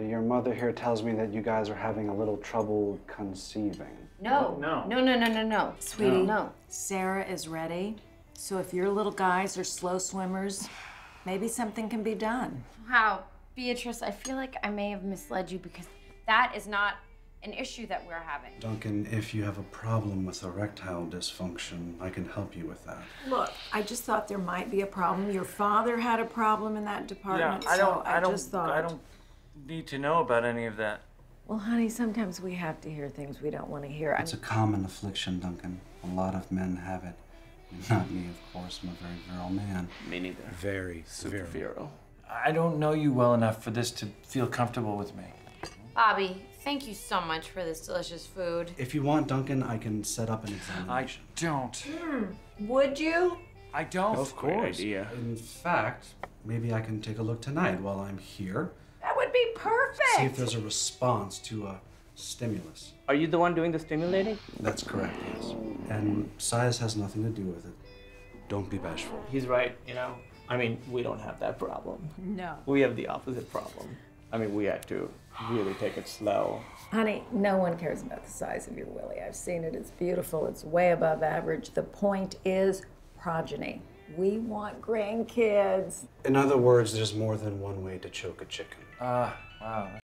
Your mother here tells me that you guys are having a little trouble conceiving. No. No. No, no, no, no, no. Sweetie, no. Sarah is ready. So if your little guys are slow swimmers, maybe something can be done. Wow. Beatrice, I feel like I may have misled you because that is not an issue that we're having. Duncan, if you have a problem with erectile dysfunction, I can help you with that. Look, I just thought there might be a problem. Your father had a problem in that department, yeah, I just thought I don't need to know about any of that. Well, honey, sometimes we have to hear things we don't want to hear. It's a common affliction, Duncan. A lot of men have it. Not me, of course. I'm a very virile man. Me neither. Very super virile. I don't know you well enough for this to feel comfortable with me. Bobby, thank you so much for this delicious food. If you want, Duncan, I can set up an examination. I don't. Would you? I don't. Of course. Idea. In fact, maybe I can take a look tonight while I'm here. That would be perfect. See if there's a response to a stimulus. Are you the one doing the stimulating? That's correct, yes. And size has nothing to do with it. Don't be bashful. He's right, you know. I mean, we don't have that problem. No. We have the opposite problem. I mean, we have to really take it slow. Honey, no one cares about the size of your willy. I've seen it. It's beautiful. It's way above average. The point is progeny. We want grandkids. In other words, there's more than one way to choke a chicken. Ah, wow.